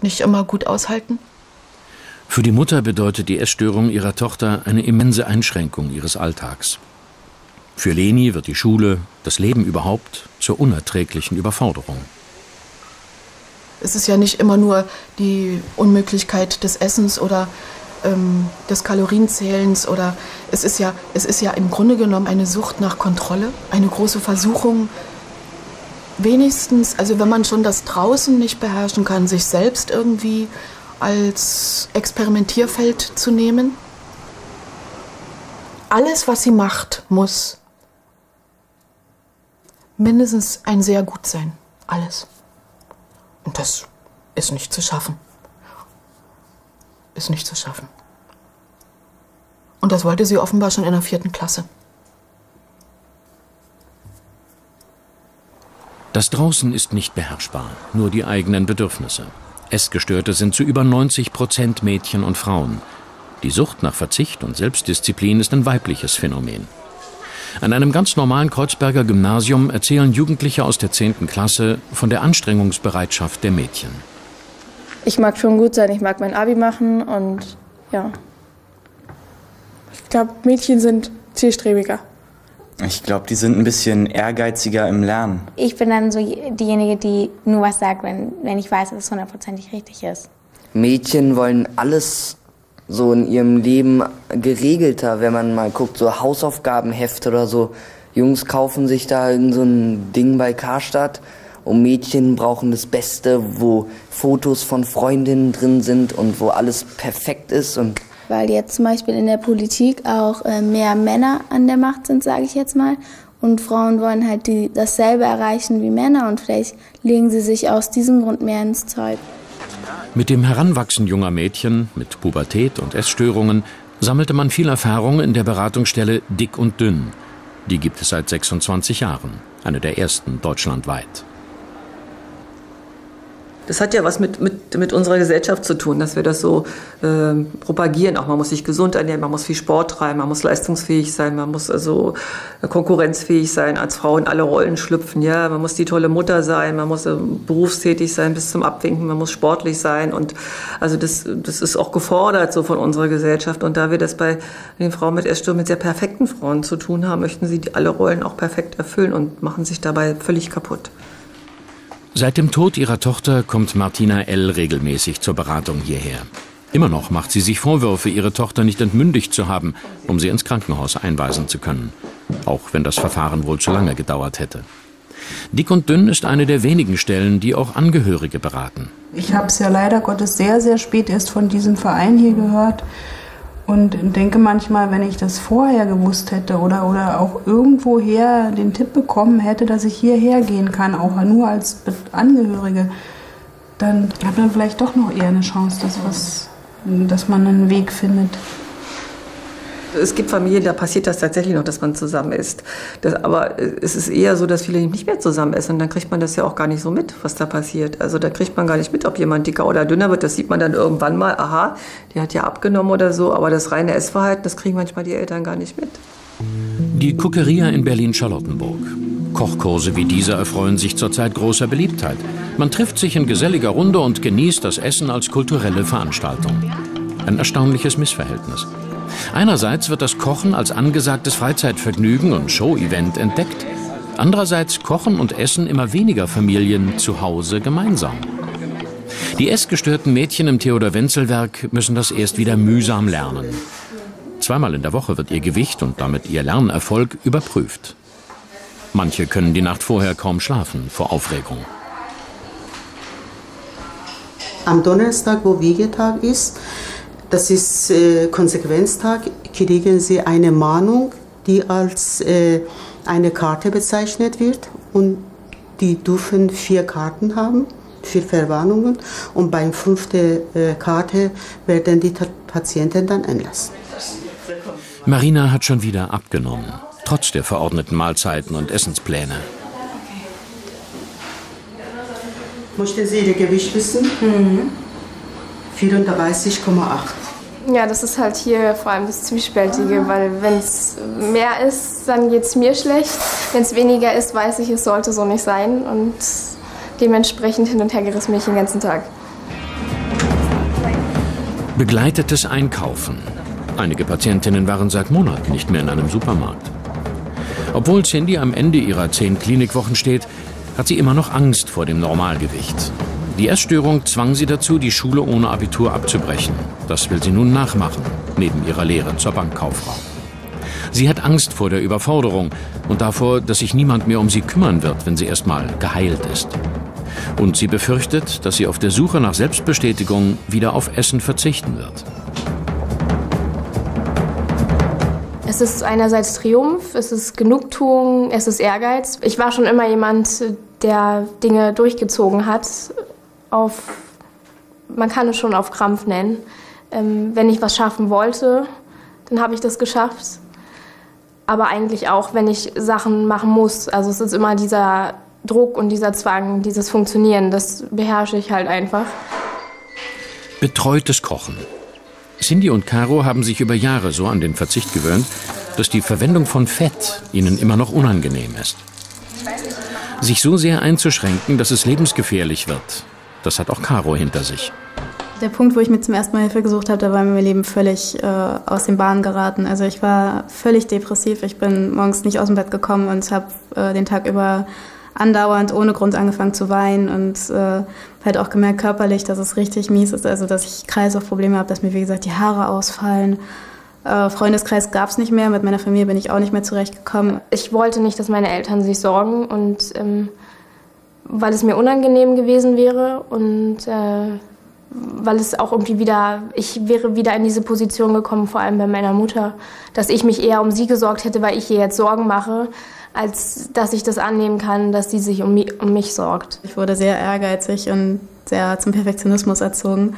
doch nicht immer gut aushalten? Für die Mutter bedeutet die Essstörung ihrer Tochter eine immense Einschränkung ihres Alltags. Für Leni wird die Schule, das Leben überhaupt, zur unerträglichen Überforderung. Es ist ja nicht immer nur die Unmöglichkeit des Essens oder des Kalorienzählens. Oder es ist ja im Grunde genommen eine Sucht nach Kontrolle, eine große Versuchung, wenigstens, also wenn man schon das Draußen nicht beherrschen kann, sich selbst irgendwie als Experimentierfeld zu nehmen. Alles, was sie macht, muss mindestens ein sehr gut sein. Alles. Und das ist nicht zu schaffen. Ist nicht zu schaffen. Und das wollte sie offenbar schon in der 4. Klasse. Das Draußen ist nicht beherrschbar, nur die eigenen Bedürfnisse. Essgestörte sind zu über 90% Mädchen und Frauen. Die Sucht nach Verzicht und Selbstdisziplin ist ein weibliches Phänomen. An einem ganz normalen Kreuzberger Gymnasium erzählen Jugendliche aus der 10. Klasse von der Anstrengungsbereitschaft der Mädchen. Ich mag schon gut sein, ich mag mein Abi machen und ja. Ich glaube, Mädchen sind zielstrebiger. Ich glaube, die sind ein bisschen ehrgeiziger im Lernen. Ich bin dann so diejenige, die nur was sagt, wenn ich weiß, dass es hundertprozentig richtig ist. Mädchen wollen alles so in ihrem Leben geregelter, wenn man mal guckt, so Hausaufgabenhefte oder so. Jungs kaufen sich da in so ein Ding bei Karstadt und Mädchen brauchen das Beste, wo Fotos von Freundinnen drin sind und wo alles perfekt ist. Und weil jetzt zum Beispiel in der Politik auch mehr Männer an der Macht sind, sage ich jetzt mal. Und Frauen wollen halt dasselbe erreichen wie Männer und vielleicht legen sie sich aus diesem Grund mehr ins Zeug. Mit dem Heranwachsen junger Mädchen, mit Pubertät und Essstörungen, sammelte man viel Erfahrung in der Beratungsstelle Dick und Dünn. Die gibt es seit 26 Jahren, eine der ersten deutschlandweit. Das hat ja was mit unserer Gesellschaft zu tun, dass wir das so propagieren. Auch man muss sich gesund ernähren, man muss viel Sport treiben, man muss leistungsfähig sein, man muss also konkurrenzfähig sein, als Frau in alle Rollen schlüpfen. Ja? Man muss die tolle Mutter sein, man muss berufstätig sein bis zum Abwinken, man muss sportlich sein. Und also das ist auch gefordert so von unserer Gesellschaft. Und da wir das bei den Frauen mit Essstörungen mit sehr perfekten Frauen zu tun haben, möchten sie alle Rollen auch perfekt erfüllen und machen sich dabei völlig kaputt. Seit dem Tod ihrer Tochter kommt Martina L. regelmäßig zur Beratung hierher. Immer noch macht sie sich Vorwürfe, ihre Tochter nicht entmündigt zu haben, um sie ins Krankenhaus einweisen zu können. Auch wenn das Verfahren wohl zu lange gedauert hätte. Dick und Dünn ist eine der wenigen Stellen, die auch Angehörige beraten. Ich habe es ja leider Gottes sehr, sehr spät erst von diesem Verein hier gehört. Und denke manchmal, wenn ich das vorher gewusst hätte oder auch irgendwoher den Tipp bekommen hätte, dass ich hierher gehen kann, auch nur als Angehörige, dann hat man vielleicht doch noch eher eine Chance, dass man einen Weg findet. Es gibt Familien, da passiert das tatsächlich noch, dass man zusammen isst. Aber es ist eher so, dass viele nicht mehr zusammen essen. Und dann kriegt man das ja auch gar nicht so mit, was da passiert. Also da kriegt man gar nicht mit, ob jemand dicker oder dünner wird. Das sieht man dann irgendwann mal, aha, die hat ja abgenommen oder so. Aber das reine Essverhalten, das kriegen manchmal die Eltern gar nicht mit. Die Kukeria in Berlin-Charlottenburg. Kochkurse wie dieser erfreuen sich zurzeit großer Beliebtheit. Man trifft sich in geselliger Runde und genießt das Essen als kulturelle Veranstaltung. Ein erstaunliches Missverhältnis. Einerseits wird das Kochen als angesagtes Freizeitvergnügen und Show-Event entdeckt. Andererseits kochen und essen immer weniger Familien zu Hause gemeinsam. Die essgestörten Mädchen im Theodor-Wenzel-Werk müssen das erst wieder mühsam lernen. Zweimal in der Woche wird ihr Gewicht und damit ihr Lernerfolg überprüft. Manche können die Nacht vorher kaum schlafen vor Aufregung. Am Donnerstag, wo Wiegetag ist, das ist Konsequenztag, kriegen sie eine Mahnung, die als eine Karte bezeichnet wird. Und die dürfen 4 Karten haben, 4 Verwarnungen. Und beim 5. Karte werden die Patienten dann entlassen. Marina hat schon wieder abgenommen, trotz der verordneten Mahlzeiten und Essenspläne. Okay. Möchten Sie Ihr Gewicht wissen? Mhm. 34,8. Ja, das ist halt hier vor allem das Zwiespältige, weil wenn es mehr ist, dann geht es mir schlecht. Wenn es weniger ist, weiß ich, es sollte so nicht sein. Und dementsprechend hin und her gerissen mich den ganzen Tag. Begleitetes Einkaufen. Einige Patientinnen waren seit Monaten nicht mehr in einem Supermarkt. Obwohl Cindy am Ende ihrer 10 Klinikwochen steht, hat sie immer noch Angst vor dem Normalgewicht. Die Essstörung zwang sie dazu, die Schule ohne Abitur abzubrechen. Das will sie nun nachmachen, neben ihrer Lehre zur Bankkauffrau. Sie hat Angst vor der Überforderung und davor, dass sich niemand mehr um sie kümmern wird, wenn sie erstmal geheilt ist. Und sie befürchtet, dass sie auf der Suche nach Selbstbestätigung wieder auf Essen verzichten wird. Es ist einerseits Triumph, es ist Genugtuung, es ist Ehrgeiz. Ich war schon immer jemand, der Dinge durchgezogen hat. Man kann es schon auf Krampf nennen. Wenn ich was schaffen wollte, dann habe ich das geschafft. Aber eigentlich auch, wenn ich Sachen machen muss. Also es ist immer dieser Druck und dieser Zwang, dieses Funktionieren, das beherrsche ich halt einfach. Betreutes Kochen. Cindy und Caro haben sich über Jahre so an den Verzicht gewöhnt, dass die Verwendung von Fett ihnen immer noch unangenehm ist. Sich so sehr einzuschränken, dass es lebensgefährlich wird, das hat auch Caro hinter sich. Der Punkt, wo ich mir zum ersten Mal Hilfe gesucht habe, da war mein Leben völlig aus den Bahnen geraten. Also ich war völlig depressiv, ich bin morgens nicht aus dem Bett gekommen und habe den Tag über andauernd ohne Grund angefangen zu weinen und halt auch gemerkt körperlich, dass es richtig mies ist, also dass ich Kreislaufprobleme habe, dass mir wie gesagt die Haare ausfallen. Freundeskreis gab es nicht mehr, mit meiner Familie bin ich auch nicht mehr zurechtgekommen. Ich wollte nicht, dass meine Eltern sich sorgen, und weil es mir unangenehm gewesen wäre und weil es auch irgendwie wieder, ich wäre wieder in diese Position gekommen, vor allem bei meiner Mutter, dass ich mich eher um sie gesorgt hätte, weil ich ihr jetzt Sorgen mache, als dass ich das annehmen kann, dass sie sich um mich sorgt. Ich wurde sehr ehrgeizig und sehr zum Perfektionismus erzogen.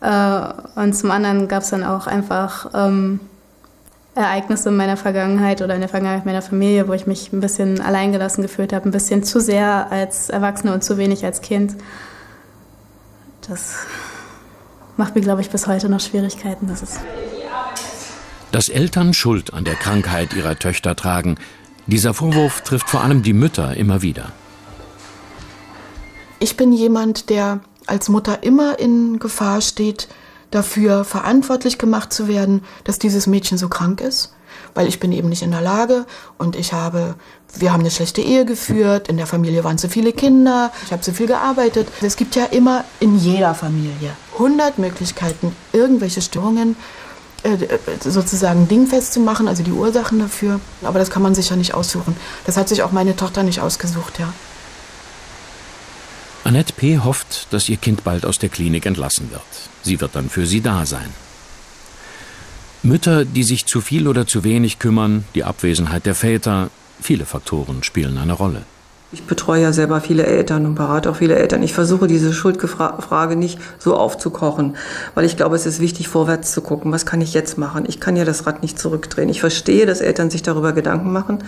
Und zum anderen gab es dann auch einfach Ereignisse in meiner Vergangenheit oder in der Vergangenheit meiner Familie, wo ich mich ein bisschen alleingelassen gefühlt habe, ein bisschen zu sehr als Erwachsene und zu wenig als Kind. Das macht mir, glaube ich, bis heute noch Schwierigkeiten. Dass Eltern Schuld an der Krankheit ihrer Töchter tragen, dieser Vorwurf trifft vor allem die Mütter immer wieder. Ich bin jemand, der als Mutter immer in Gefahr steht, dafür verantwortlich gemacht zu werden, dass dieses Mädchen so krank ist. Weil ich bin eben nicht in der Lage und wir haben eine schlechte Ehe geführt, in der Familie waren zu viele Kinder, ich habe zu viel gearbeitet. Es gibt ja immer in jeder Familie 100 Möglichkeiten, irgendwelche Störungen sozusagen dingfest zu machen, also die Ursachen dafür. Aber das kann man sich ja nicht aussuchen. Das hat sich auch meine Tochter nicht ausgesucht, ja. Annette P. hofft, dass ihr Kind bald aus der Klinik entlassen wird. Sie wird dann für sie da sein. Mütter, die sich zu viel oder zu wenig kümmern, die Abwesenheit der Väter, viele Faktoren spielen eine Rolle. Ich betreue ja selber viele Eltern und berate auch viele Eltern. Ich versuche, diese Schuldfrage nicht so aufzukochen, weil ich glaube, es ist wichtig, vorwärts zu gucken. Was kann ich jetzt machen? Ich kann ja das Rad nicht zurückdrehen. Ich verstehe, dass Eltern sich darüber Gedanken machen,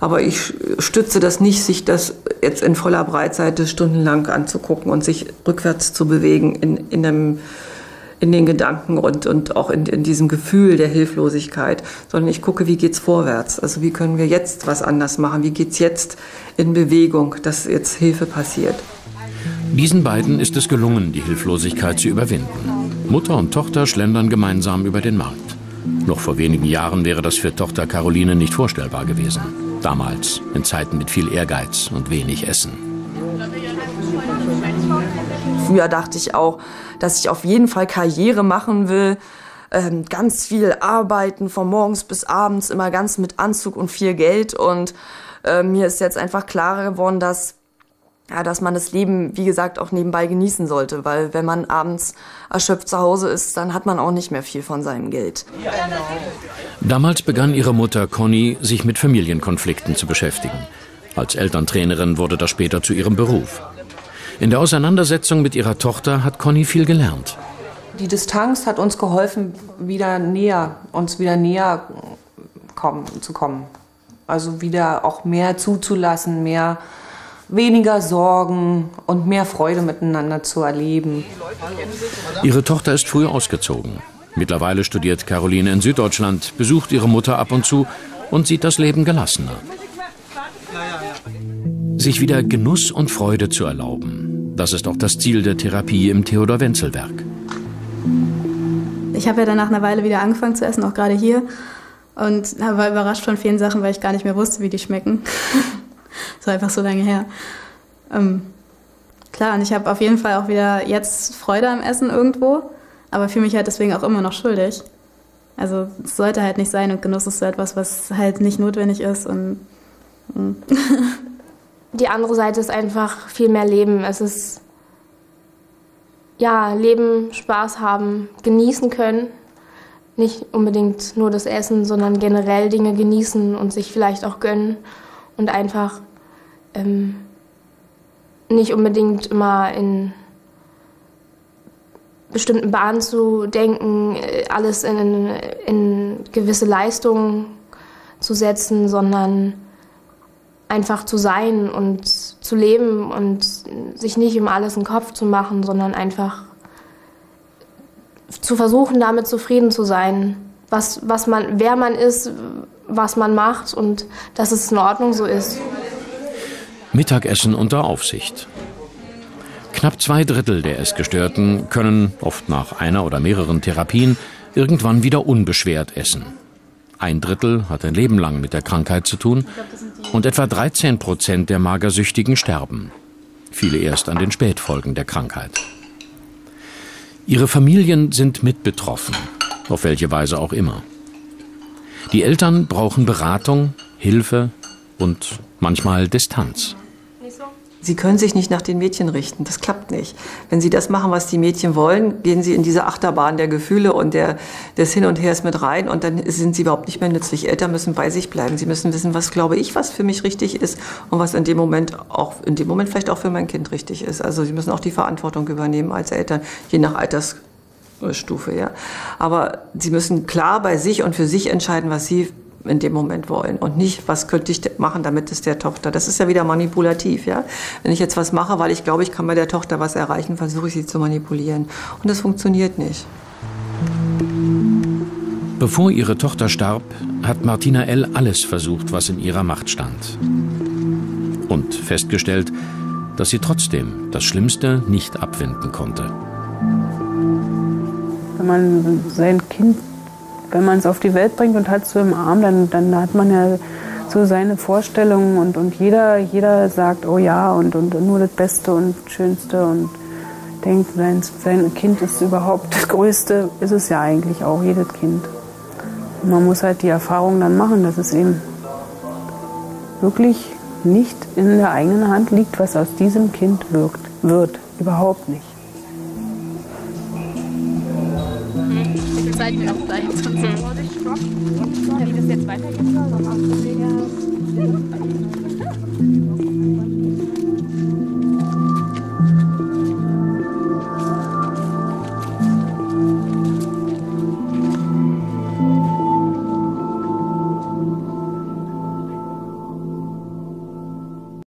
aber ich stütze das nicht, sich das jetzt in voller Breitseite stundenlang anzugucken und sich rückwärts zu bewegen in den Gedanken und auch in diesem Gefühl der Hilflosigkeit, sondern ich gucke, wie geht's vorwärts? Also wie können wir jetzt was anders machen? Wie geht's jetzt in Bewegung, dass jetzt Hilfe passiert? Diesen beiden ist es gelungen, die Hilflosigkeit zu überwinden. Mutter und Tochter schlendern gemeinsam über den Markt. Noch vor wenigen Jahren wäre das für Tochter Caroline nicht vorstellbar gewesen. Damals, in Zeiten mit viel Ehrgeiz und wenig Essen. Früher dachte ich auch, dass ich auf jeden Fall Karriere machen will, ganz viel arbeiten, von morgens bis abends, immer ganz mit Anzug und viel Geld. Und mir ist jetzt einfach klarer geworden, dass man das Leben, wie gesagt, auch nebenbei genießen sollte. Weil wenn man abends erschöpft zu Hause ist, dann hat man auch nicht mehr viel von seinem Geld. Damals begann ihre Mutter Conny, sich mit Familienkonflikten zu beschäftigen. Als Elterntrainerin wurde das später zu ihrem Beruf. In der Auseinandersetzung mit ihrer Tochter hat Conny viel gelernt. Die Distanz hat uns geholfen, uns wieder näher zu kommen. Also wieder auch mehr zuzulassen, weniger Sorgen und mehr Freude miteinander zu erleben. Ihre Tochter ist früh ausgezogen. Mittlerweile studiert Caroline in Süddeutschland, besucht ihre Mutter ab und zu und sieht das Leben gelassener. Sich wieder Genuss und Freude zu erlauben, das ist auch das Ziel der Therapie im Theodor-Wenzel-Werk. Ich habe ja dann nach einer Weile wieder angefangen zu essen, auch gerade hier. Und war überrascht von vielen Sachen, weil ich gar nicht mehr wusste, wie die schmecken. Das war einfach so lange her. Klar, und ich habe auf jeden Fall auch wieder jetzt Freude am Essen irgendwo, aber fühle mich halt deswegen auch immer noch schuldig. Also es sollte halt nicht sein und Genuss ist so etwas, was halt nicht notwendig ist. Und die andere Seite ist einfach viel mehr Leben. Es ist, ja, Leben, Spaß haben, genießen können. Nicht unbedingt nur das Essen, sondern generell Dinge genießen und sich vielleicht auch gönnen und einfach nicht unbedingt immer in bestimmten Bahnen zu denken, alles in gewisse Leistungen zu setzen, sondern einfach zu sein und zu leben und sich nicht um alles einen Kopf zu machen, sondern einfach zu versuchen, damit zufrieden zu sein, wer man ist, was man macht und dass es in Ordnung so ist. Mittagessen unter Aufsicht. Knapp 2/3 der Essgestörten können, oft nach einer oder mehreren Therapien, irgendwann wieder unbeschwert essen. 1/3 hat ein Leben lang mit der Krankheit zu tun und etwa 13% der Magersüchtigen sterben. Viele erst an den Spätfolgen der Krankheit. Ihre Familien sind mit betroffen, auf welche Weise auch immer. Die Eltern brauchen Beratung, Hilfe und manchmal Distanz. Sie können sich nicht nach den Mädchen richten, das klappt nicht. Wenn sie das machen, was die Mädchen wollen, gehen sie in diese Achterbahn der Gefühle und des Hin und Hers mit rein und dann sind sie überhaupt nicht mehr nützlich. Eltern müssen bei sich bleiben, sie müssen wissen, was glaube ich, was für mich richtig ist und was in dem Moment vielleicht auch für mein Kind richtig ist. Also sie müssen auch die Verantwortung übernehmen als Eltern, je nach Altersstufe. Ja. Aber sie müssen klar bei sich und für sich entscheiden, was sie in dem Moment wollen und nicht, was könnte ich machen, damit es der Tochter, das ist ja wieder manipulativ, ja. Wenn ich jetzt was mache, weil ich glaube, ich kann bei der Tochter was erreichen, versuche ich sie zu manipulieren und das funktioniert nicht. Bevor ihre Tochter starb, hat Martina L. alles versucht, was in ihrer Macht stand und festgestellt, dass sie trotzdem das Schlimmste nicht abwenden konnte. Wenn man sein Kind wenn man es auf die Welt bringt und hat so im Arm, dann hat man ja so seine Vorstellungen und jeder sagt, oh ja, und nur das Beste und Schönste und denkt, sein Kind ist überhaupt das Größte, ist es ja eigentlich auch, jedes Kind. Und man muss halt die Erfahrung dann machen, dass es eben wirklich nicht in der eigenen Hand liegt, was aus diesem Kind wird. Überhaupt nicht. Zeit mir auch gleich. Wie das jetzt weitergeht.